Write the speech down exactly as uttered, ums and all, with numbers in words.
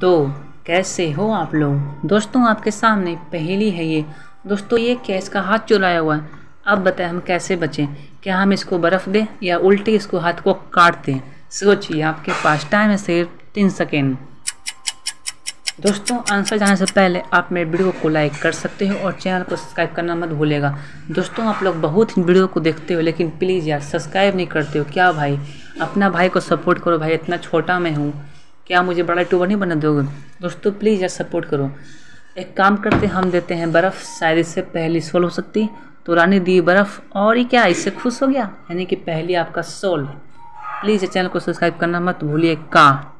तो कैसे हो आप लोग दोस्तों, आपके सामने पहेली है ये दोस्तों। ये कैश का हाथ चुराया हुआ है। अब बताएं हम कैसे बचें, क्या हम इसको बर्फ़ दें या उल्टे इसको हाथ को काट दें? सोचिए, आपके पास टाइम है सिर्फ तीन सेकेंड। दोस्तों आंसर जाने से पहले आप मेरे वीडियो को लाइक कर सकते हो और चैनल को सब्सक्राइब करना मत भूलेगा। दोस्तों आप लोग बहुत ही वीडियो को देखते हो लेकिन प्लीज़ यार सब्सक्राइब नहीं करते हो। क्या भाई, अपना भाई को सपोर्ट करो भाई, इतना छोटा मैं हूँ, क्या मुझे बड़ा यूट्यूबर नहीं बना दोगे? दोस्तों प्लीज़ यार सपोर्ट करो। एक काम करते, हम देते हैं बर्फ़, शायद इससे पहली सोल्व हो सकती। तो रानी दी बर्फ़ और ये क्या, इससे खुश हो गया, यानी कि पहली आपका सोल्व। प्लीज़ चैनल को सब्सक्राइब करना मत भूलिए का।